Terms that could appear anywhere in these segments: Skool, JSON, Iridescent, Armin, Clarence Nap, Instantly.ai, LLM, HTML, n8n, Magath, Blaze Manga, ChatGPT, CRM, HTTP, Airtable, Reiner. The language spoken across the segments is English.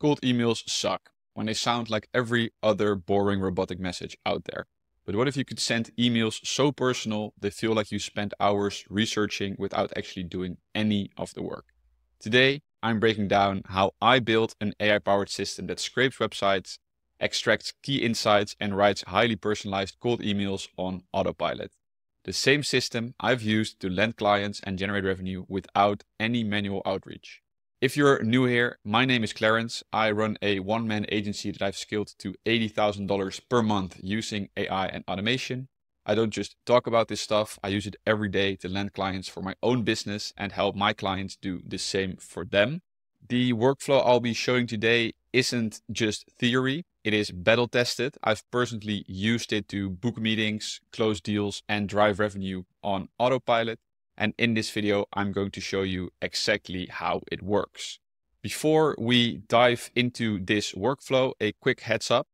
Cold emails suck when they sound like every other boring robotic message out there. But what if you could send emails so personal they feel like you spent hours researching without actually doing any of the work? Today, I'm breaking down how I built an AI-powered system that scrapes websites, extracts key insights, and writes highly personalized cold emails on autopilot. The same system I've used to land clients and generate revenue without any manual outreach. If you're new here, my name is Clarence. I run a one-man agency that I've scaled to $80,000 per month using AI and automation. I don't just talk about this stuff. I use it every day to land clients for my own business and help my clients do the same for them. The workflow I'll be showing today isn't just theory. It is battle tested. I've personally used it to book meetings, close deals, and drive revenue on autopilot. And in this video, I'm going to show you exactly how it works. Before we dive into this workflow, a quick heads up.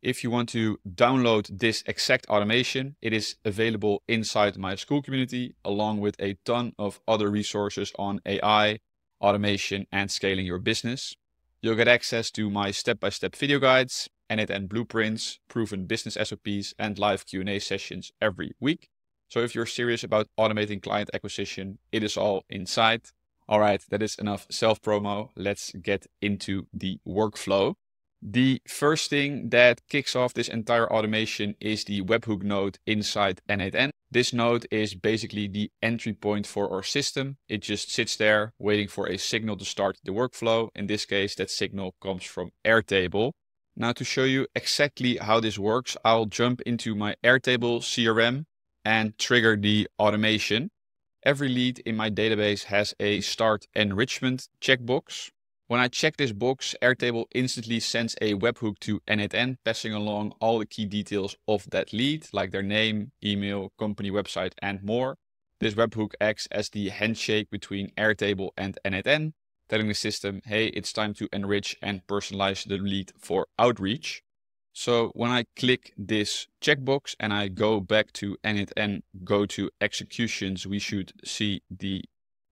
If you want to download this exact automation, it is available inside my Skool community, along with a ton of other resources on AI, automation, and scaling your business. You'll get access to my step-by-step video guides, end-to-end blueprints, proven business SOPs, and live Q&A sessions every week. So if you're serious about automating client acquisition, it is all inside. All right, that is enough self-promo. Let's get into the workflow. The first thing that kicks off this entire automation is the webhook node inside N8N. This node is basically the entry point for our system. It just sits there waiting for a signal to start the workflow. In this case, that signal comes from Airtable. Now, to show you exactly how this works, I'll jump into my Airtable CRM and trigger the automation. Every lead in my database has a start enrichment checkbox. When I check this box, Airtable instantly sends a webhook to N8N, passing along all the key details of that lead, like their name, email, company website, and more. This webhook acts as the handshake between Airtable and N8N, telling the system, hey, it's time to enrich and personalize the lead for outreach. So when I click this checkbox and I go back to N8N, go to executions, we should see the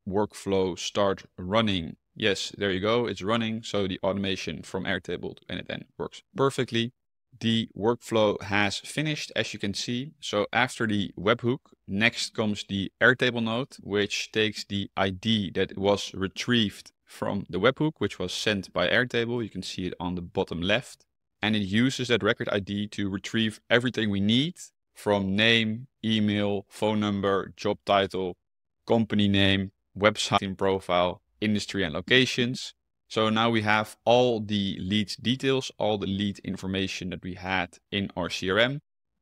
workflow start running. Yes, there you go. It's running. So the automation from Airtable to N8N works perfectly. The workflow has finished, as you can see. So after the webhook, next comes the Airtable node, which takes the ID that was retrieved from the webhook, which was sent by Airtable. You can see it on the bottom left. And it uses that record ID to retrieve everything we need from name, email, phone number, job title, company name, website profile, industry, and locations. So now we have all the lead details, all the lead information that we had in our CRM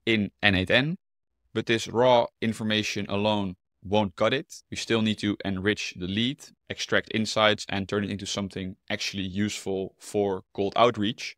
in N8N, but this raw information alone won't cut it. We still need to enrich the lead, extract insights, and turn it into something actually useful for cold outreach.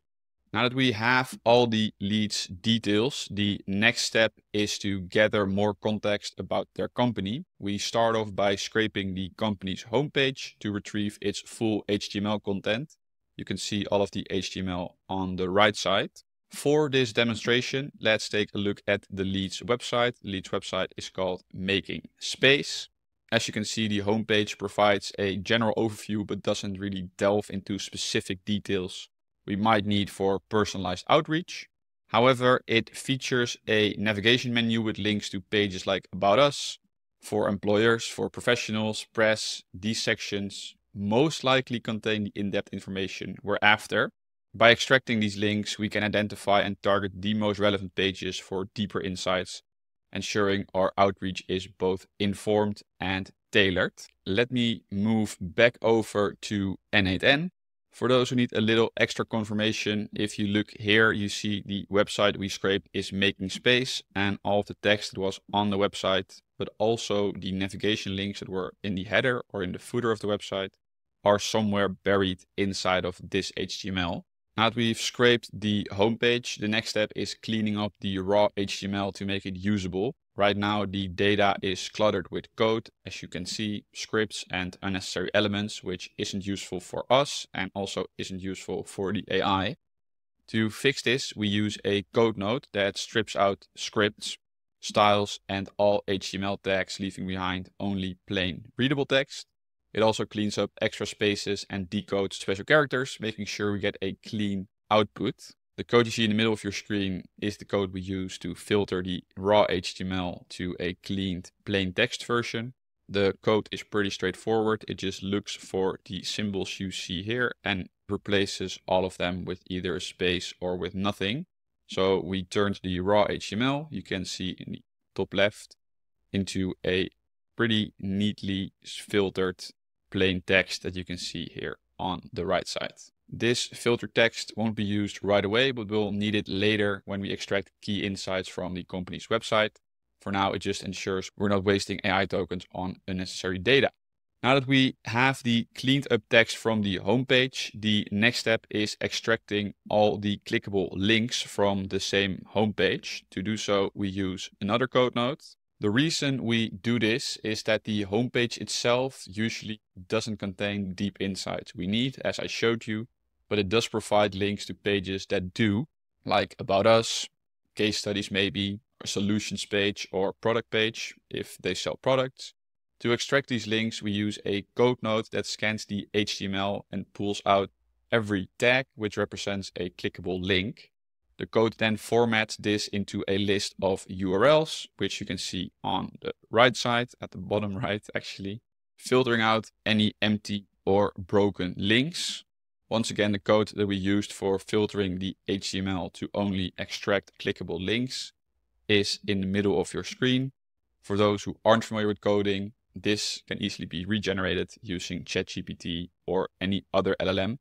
Now that we have all the leads details, the next step is to gather more context about their company. We start off by scraping the company's homepage to retrieve its full HTML content. You can see all of the HTML on the right side. For this demonstration, let's take a look at the leads website. The leads website is called Making Space. As you can see, the homepage provides a general overview, but doesn't really delve into specific details we might need for personalized outreach. However, it features a navigation menu with links to pages like About Us, for employers, for professionals, press. These sections most likely contain the in-depth information we're after. By extracting these links, we can identify and target the most relevant pages for deeper insights, ensuring our outreach is both informed and tailored. Let me move back over to N8N. For those who need a little extra confirmation, if you look here, you see the website we scraped is Making Space, and all of the text that was on the website, but also the navigation links that were in the header or in the footer of the website are somewhere buried inside of this HTML. Now that we've scraped the homepage, the next step is cleaning up the raw HTML to make it usable. Right now, the data is cluttered with code, as you can see, scripts and unnecessary elements, which isn't useful for us and also isn't useful for the AI. To fix this, we use a code node that strips out scripts, styles, and all HTML tags, leaving behind only plain readable text. It also cleans up extra spaces and decodes special characters, making sure we get a clean output. The code you see in the middle of your screen is the code we use to filter the raw HTML to a cleaned plain text version. The code is pretty straightforward. It just looks for the symbols you see here and replaces all of them with either a space or with nothing. So we turned the raw HTML, you can see in the top left, into a pretty neatly filtered plain text that you can see here on the right side. This filter text won't be used right away, but we'll need it later when we extract key insights from the company's website. For now, it just ensures we're not wasting AI tokens on unnecessary data. Now that we have the cleaned up text from the homepage, the next step is extracting all the clickable links from the same homepage. To do so, we use another code node. The reason we do this is that the homepage itself usually doesn't contain deep insights we need, as I showed you, but it does provide links to pages that do, like About Us, case studies maybe, a solutions page or product page if they sell products. To extract these links, we use a code node that scans the HTML and pulls out every tag, which represents a clickable link. The code then formats this into a list of URLs, which you can see on the right side, at the bottom right actually, filtering out any empty or broken links. Once again, the code that we used for filtering the HTML to only extract clickable links is in the middle of your screen. For those who aren't familiar with coding, this can easily be regenerated using ChatGPT or any other LLM.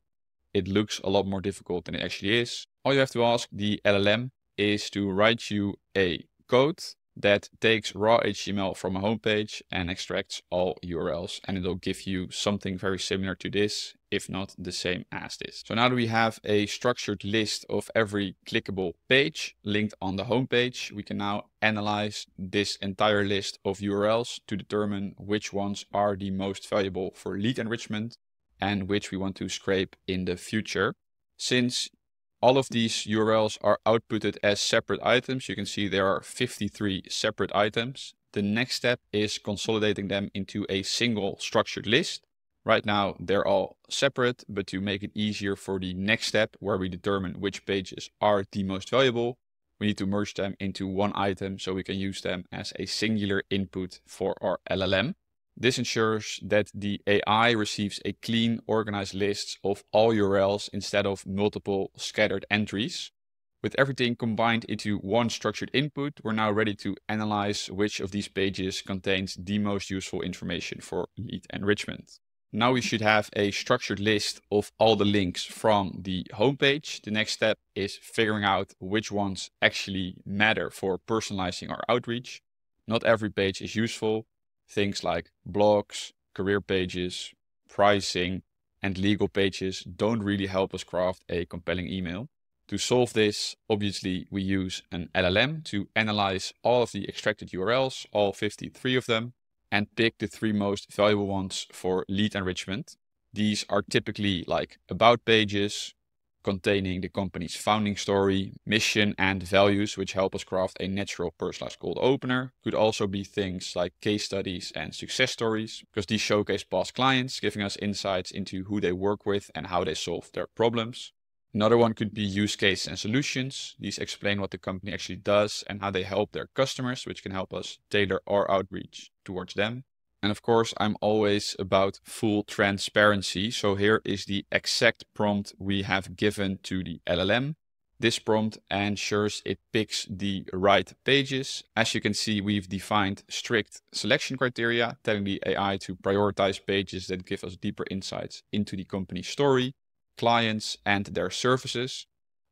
It looks a lot more difficult than it actually is. All you have to ask the LLM is to write you a code that takes raw HTML from a homepage and extracts all URLs, and it'll give you something very similar to this, if not the same as this. So now that we have a structured list of every clickable page linked on the homepage, we can now analyze this entire list of URLs to determine which ones are the most valuable for lead enrichment and which we want to scrape in the future. Since all of these URLs are outputted as separate items, you can see there are 53 separate items. The next step is consolidating them into a single structured list. Right now, they're all separate, but to make it easier for the next step, where we determine which pages are the most valuable, we need to merge them into one item so we can use them as a singular input for our LLM. This ensures that the AI receives a clean, organized list of all URLs instead of multiple scattered entries. With everything combined into one structured input, we're now ready to analyze which of these pages contains the most useful information for lead enrichment. Now we should have a structured list of all the links from the homepage. The next step is figuring out which ones actually matter for personalizing our outreach. Not every page is useful. Things like blogs, career pages, pricing, and legal pages don't really help us craft a compelling email. To solve this, obviously, we use an LLM to analyze all of the extracted URLs, all 53 of them, and pick the three most valuable ones for lead enrichment. These are typically like about pages containing the company's founding story, mission, and values, which help us craft a natural personalized cold opener. Could also be things like case studies and success stories, because these showcase past clients, giving us insights into who they work with and how they solve their problems. Another one could be use cases and solutions. These explain what the company actually does and how they help their customers, which can help us tailor our outreach towards them. And of course, I'm always about full transparency. So here is the exact prompt we have given to the LLM. This prompt ensures it picks the right pages. As you can see, we've defined strict selection criteria, telling the AI to prioritize pages that give us deeper insights into the company's story, clients, and their services.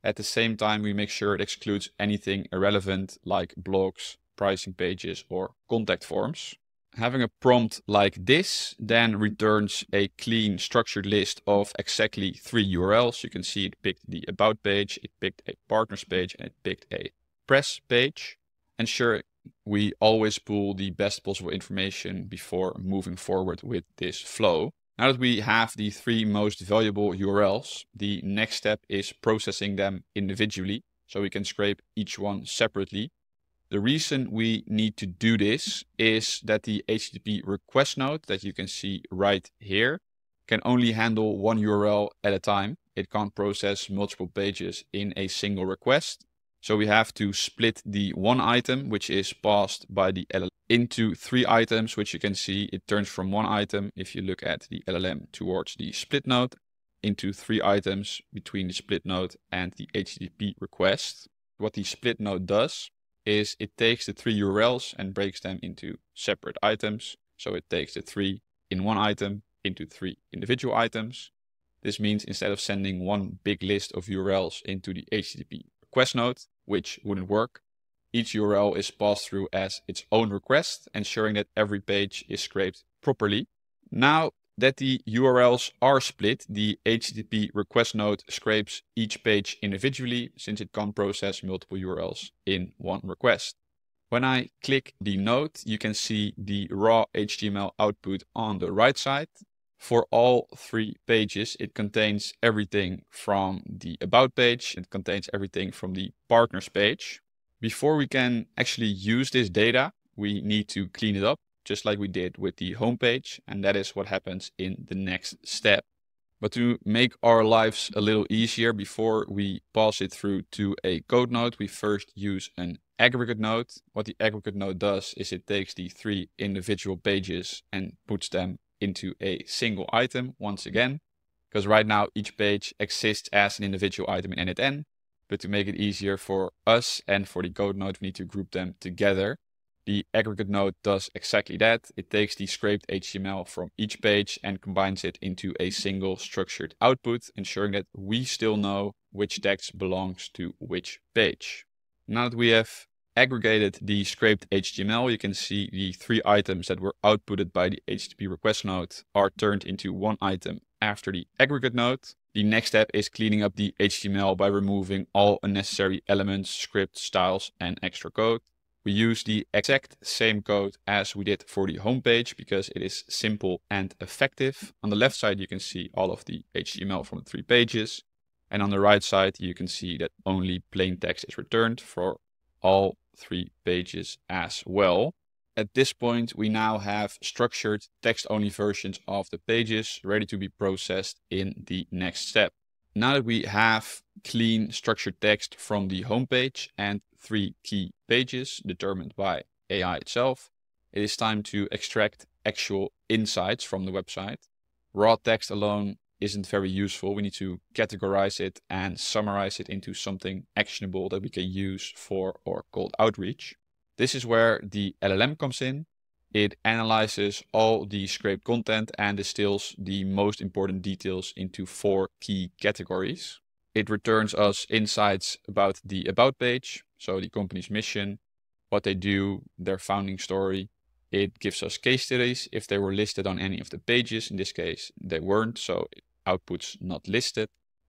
At the same time, we make sure it excludes anything irrelevant like blogs, pricing pages, or contact forms. Having a prompt like this then returns a clean structured list of exactly three URLs. You can see it picked the about page, it picked a partners page, and it picked a press page. Ensure we always pull the best possible information before moving forward with this flow. Now that we have the three most valuable URLs, the next step is processing them individually, so we can scrape each one separately. The reason we need to do this is that the HTTP request node that you can see right here can only handle one URL at a time. It can't process multiple pages in a single request. So we have to split the one item, which is passed by the LLM, into three items, which you can see it turns from one item, if you look at the LLM, towards the split node, into three items between the split node and the HTTP request. What the split node does is it takes the three URLs and breaks them into separate items. So it takes the three in one item into three individual items. This means instead of sending one big list of URLs into the HTTP request node, which wouldn't work, each URL is passed through as its own request, ensuring that every page is scraped properly. Now that the URLs are split, the HTTP request node scrapes each page individually, since it can't process multiple URLs in one request. When I click the node, you can see the raw HTML output on the right side. For all three pages, it contains everything from the About page. It contains everything from the Partners page. Before we can actually use this data, we need to clean it up, just like we did with the home page. And that is what happens in the next step. But to make our lives a little easier, before we pass it through to a code node, we first use an aggregate node. What the aggregate node does is it takes the three individual pages and puts them into a single item once again, because right now each page exists as an individual item in init_n, but to make it easier for us and for the code node, we need to group them together. The aggregate node does exactly that. It takes the scraped HTML from each page and combines it into a single structured output, ensuring that we still know which text belongs to which page. Now that we have aggregated the scraped HTML, you can see the three items that were outputted by the HTTP request node are turned into one item after the aggregate node. The next step is cleaning up the HTML by removing all unnecessary elements, script styles, and extra code. We use the exact same code as we did for the homepage because it is simple and effective. On the left side, you can see all of the HTML from the three pages. And on the right side, you can see that only plain text is returned for all three pages as well. At this point, we now have structured text-only versions of the pages ready to be processed in the next step. Now that we have clean structured text from the homepage and three key pages determined by AI itself, it is time to extract actual insights from the website. Raw text alone isn't very useful. We need to categorize it and summarize it into something actionable that we can use for our cold outreach. This is where the LLM comes in. It analyzes all the scraped content and distills the most important details into four key categories. It returns us insights about the About page, so the company's mission, what they do, their founding story. It gives us case studies if they were listed on any of the pages. In this case, they weren't, so it outputs not listed.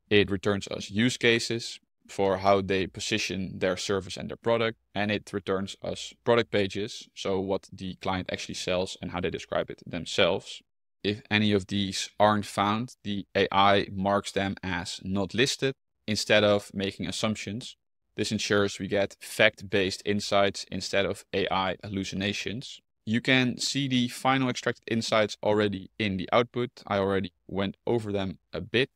It returns us use cases for how they position their service and their product, and it returns us product pages, so what the client actually sells and how they describe it themselves. If any of these aren't found, the AI marks them as not listed instead of making assumptions. This ensures we get fact-based insights instead of AI hallucinations. You can see the final extracted insights already in the output. I already went over them a bit.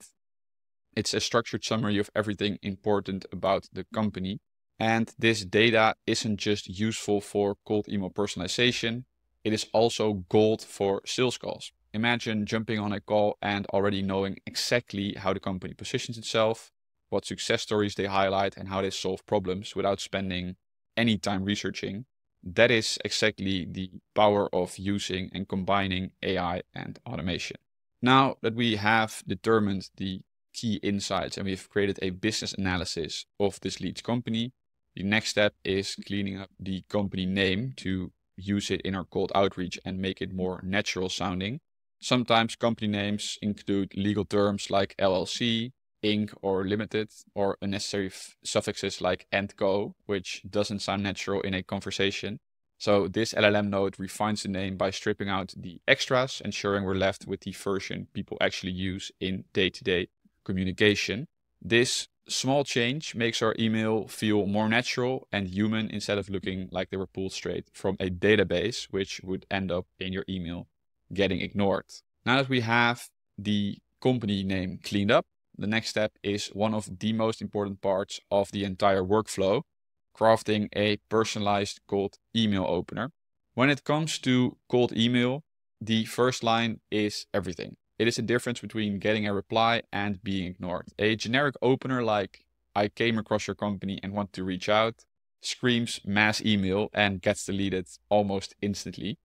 It's a structured summary of everything important about the company. And this data isn't just useful for cold email personalization. It is also gold for sales calls. Imagine jumping on a call and already knowing exactly how the company positions itself, what success stories they highlight, and how they solve problems without spending any time researching. That is exactly the power of using and combining AI and automation. Now that we have determined the key insights and we've created a business analysis of this lead's company, the next step is cleaning up the company name to use it in our cold outreach and make it more natural sounding. Sometimes company names include legal terms like LLC, Inc. or Limited, or unnecessary suffixes like and co, which doesn't sound natural in a conversation. So this LLM node refines the name by stripping out the extras, ensuring we're left with the version people actually use in day-to-day communication. This small change makes our email feel more natural and human instead of looking like they were pulled straight from a database, which would end up in your email getting ignored. Now that we have the company name cleaned up, the next step is one of the most important parts of the entire workflow, crafting a personalized cold email opener. When it comes to cold email, the first line is everything. It is the difference between getting a reply and being ignored. A generic opener like, I came across your company and want to reach out, screams mass email and gets deleted almost instantly.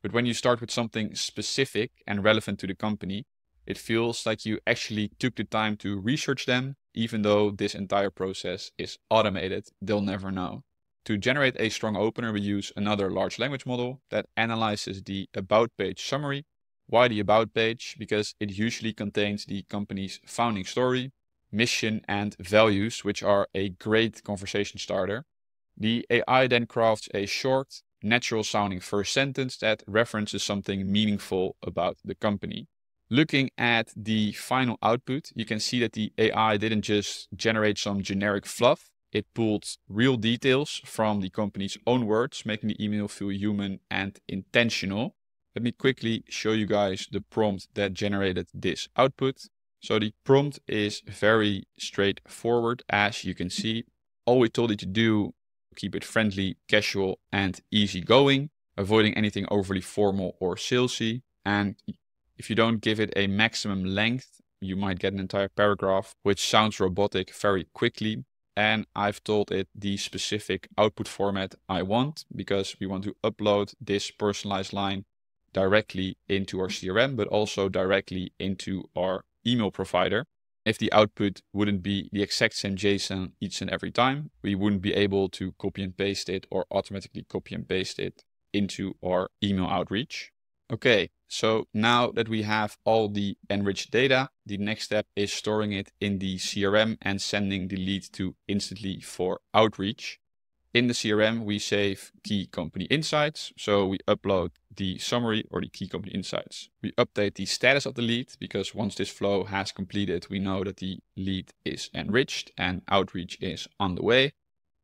But when you start with something specific and relevant to the company, it feels like you actually took the time to research them. Even though this entire process is automated, they'll never know. To generate a strong opener, we use another large language model that analyzes the about page summary. Why the about page? Because it usually contains the company's founding story, mission, and values, which are a great conversation starter. The AI then crafts a short, natural sounding first sentence that references something meaningful about the company. Looking at the final output, you can see that the AI didn't just generate some generic fluff. It pulled real details from the company's own words, making the email feel human and intentional. Let me quickly show you guys the prompt that generated this output. So the prompt is very straightforward, as you can see. All we told it to do, keep it friendly, casual, and easygoing, avoiding anything overly formal or salesy. And if you don't give it a maximum length, you might get an entire paragraph, which sounds robotic very quickly. And I've told it the specific output format I want, because we want to upload this personalized line directly into our CRM, but also directly into our email provider. If the output wouldn't be the exact same JSON each and every time, we wouldn't be able to copy and paste it or automatically copy and paste it into our email outreach. Okay, so now that we have all the enriched data, the next step is storing it in the CRM and sending the lead to Instantly for outreach. In the CRM, we save key company insights. So we upload the summary or the key company insights. We update the status of the lead, because once this flow has completed, we know that the lead is enriched and outreach is on the way.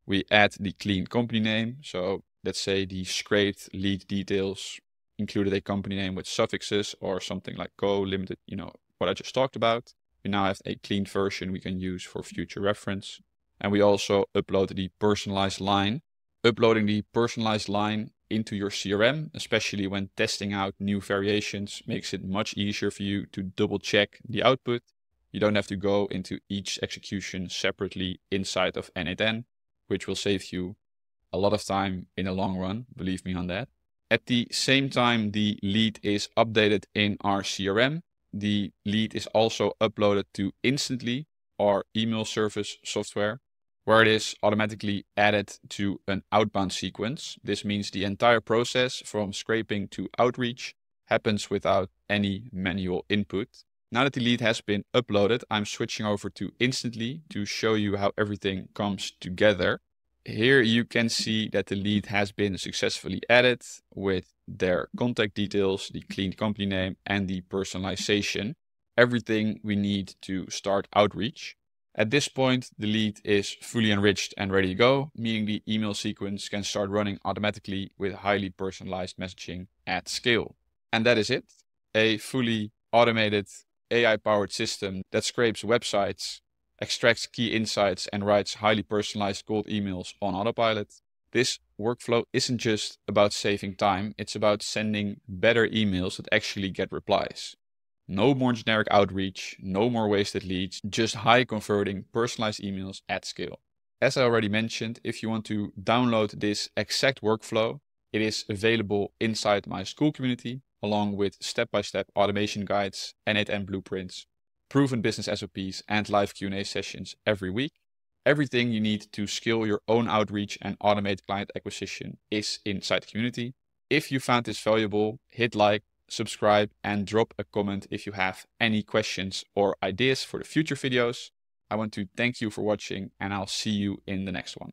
We add the clean company name. So let's say the scraped lead details included a company name with suffixes or something like co, limited, you know, what I just talked about. We now have a clean version we can use for future reference. And we also upload the personalized line. Uploading the personalized line into your CRM, especially when testing out new variations, makes it much easier for you to double check the output. You don't have to go into each execution separately inside of NA10, which will save you a lot of time in the long run. Believe me on that. At the same time, the lead is updated in our CRM. The lead is also uploaded to Instantly, our email service software, where it is automatically added to an outbound sequence. This means the entire process from scraping to outreach happens without any manual input. Now that the lead has been uploaded, I'm switching over to Instantly to show you how everything comes together. Here you can see that the lead has been successfully added with their contact details, the clean company name, and the personalization. Everything we need to start outreach. At this point, the lead is fully enriched and ready to go, meaning the email sequence can start running automatically with highly personalized messaging at scale. And that is it. A fully automated AI-powered system that scrapes websites, extracts key insights, and writes highly personalized cold emails on autopilot. This workflow isn't just about saving time. It's about sending better emails that actually get replies. No more generic outreach, no more wasted leads, just high converting personalized emails at scale. As I already mentioned, if you want to download this exact workflow, it is available inside my Skool community, along with step-by-step automation guides, NA10 blueprints, proven business SOPs, and live Q&A sessions every week. Everything you need to scale your own outreach and automate client acquisition is inside the community. If you found this valuable, hit like, subscribe, and drop a comment if you have any questions or ideas for the future videos. I want to thank you for watching, and I'll see you in the next one.